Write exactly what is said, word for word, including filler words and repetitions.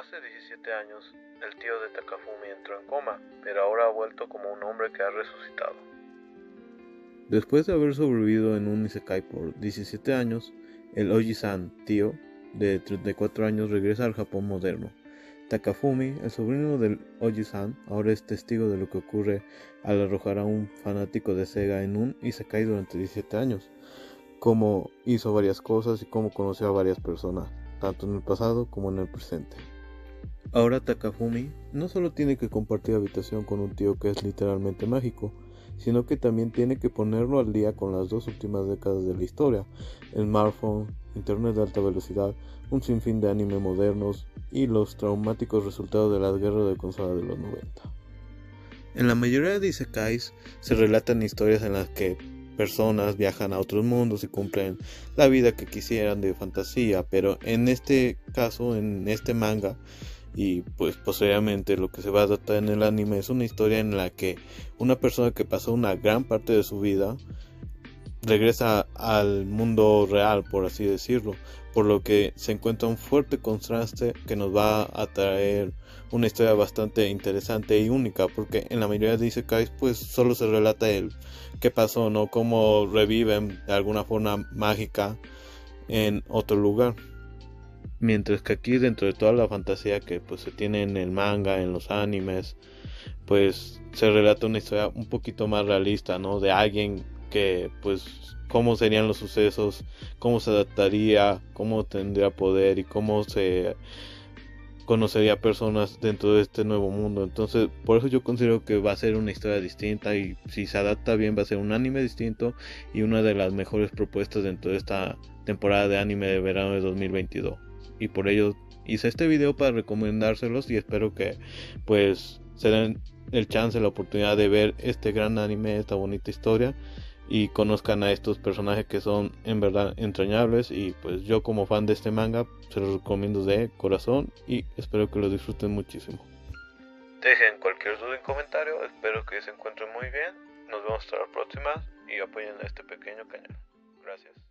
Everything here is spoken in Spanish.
Hace diecisiete años, el tío de Takafumi entró en coma, pero ahora ha vuelto como un hombre que ha resucitado. Después de haber sobrevivido en un isekai por diecisiete años, el Oji-san, tío, de treinta y cuatro años regresa al Japón moderno. Takafumi, el sobrino del Oji-san, ahora es testigo de lo que ocurre al arrojar a un fanático de Sega en un isekai durante diecisiete años, cómo hizo varias cosas y cómo conoció a varias personas, tanto en el pasado como en el presente. Ahora Takafumi no solo tiene que compartir habitación con un tío que es literalmente mágico, sino que también tiene que ponerlo al día con las dos últimas décadas de la historia: el smartphone, internet de alta velocidad, un sinfín de anime modernos y los traumáticos resultados de las guerras de consola de los noventa. En la mayoría de isekais se relatan historias en las que personas viajan a otros mundos y cumplen la vida que quisieran de fantasía, pero en este caso, en este manga, y pues posteriormente lo que se va a tratar en el anime, es una historia en la que una persona que pasó una gran parte de su vida regresa al mundo real, por así decirlo, por lo que se encuentra un fuerte contraste que nos va a traer una historia bastante interesante y única, porque en la mayoría de isekais pues solo se relata el qué pasó, no cómo reviven de alguna forma mágica en otro lugar. Mientras que aquí, dentro de toda la fantasía que pues se tiene en el manga, en los animes, pues se relata una historia un poquito más realista, ¿no? De alguien que pues cómo serían los sucesos, cómo se adaptaría, cómo tendría poder y cómo se conocería personas dentro de este nuevo mundo. Entonces, por eso yo considero que va a ser una historia distinta, y si se adapta bien va a ser un anime distinto y una de las mejores propuestas dentro de esta temporada de anime de verano de dos mil veintidós. Y por ello hice este video para recomendárselos, y espero que pues se den el chance, la oportunidad de ver este gran anime, esta bonita historia, y conozcan a estos personajes que son en verdad entrañables. Y pues yo, como fan de este manga, se los recomiendo de corazón y espero que lo disfruten muchísimo. Dejen cualquier duda en comentario, espero que se encuentren muy bien, nos vemos hasta la próxima y apoyen a este pequeño canal. Gracias.